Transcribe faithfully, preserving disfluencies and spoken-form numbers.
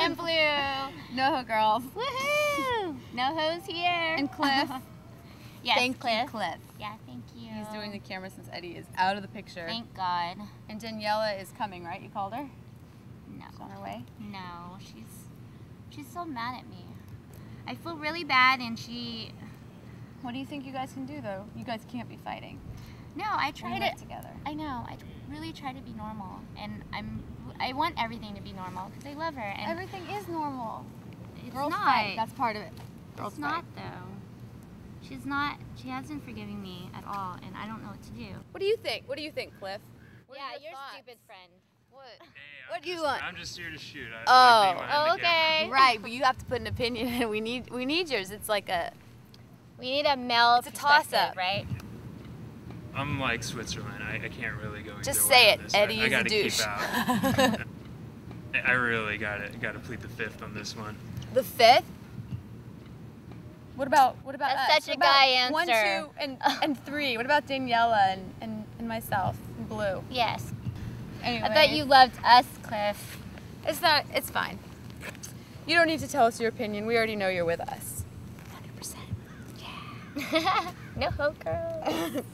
And Blue. Noho Girls. Woohoo! Noho's here. And Cliff. Yes, thank Cliff. You, Cliff. Yeah, thank you. He's doing the camera since Eddie is out of the picture. Thank God. And Daniella is coming, right? You called her? No. She's on her way? No. She's she's so mad at me. I feel really bad, and she... What do you think you guys can do, though? You guys can't be fighting. No, I tried it together. I know. I really try to be normal, and I'm. I want everything to be normal because I love her. And everything is normal. It's Girls not. Fight. That's part of it. Girls it's fight. Not though. She's not. She hasn't forgiven me at all, and I don't know what to do. What do you think? What do you think, Cliff? What yeah, your you're stupid friend. What? Hey, what do you just, want? I'm just here to shoot. I oh. Like oh okay. Right, but you have to put an opinion, and we need we need yours. It's like a. We need a male. It's a toss-up, right? I'm like Switzerland. I, I can't really go. Just say it. Eddie is a douche. I gotta keep out. I really gotta gotta plead the fifth on this one. The fifth? What about what about us? That's such a guy answer. One, two, and and three. What about Daniella and and, and myself and Blue? Yes. Anyway. I bet you loved us, Cliff. It's not. It's fine. You don't need to tell us your opinion. We already know you're with us. one hundred percent. Yeah. No, girl.